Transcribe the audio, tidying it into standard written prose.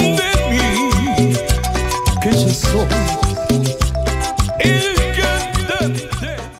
de mí, que yo soy.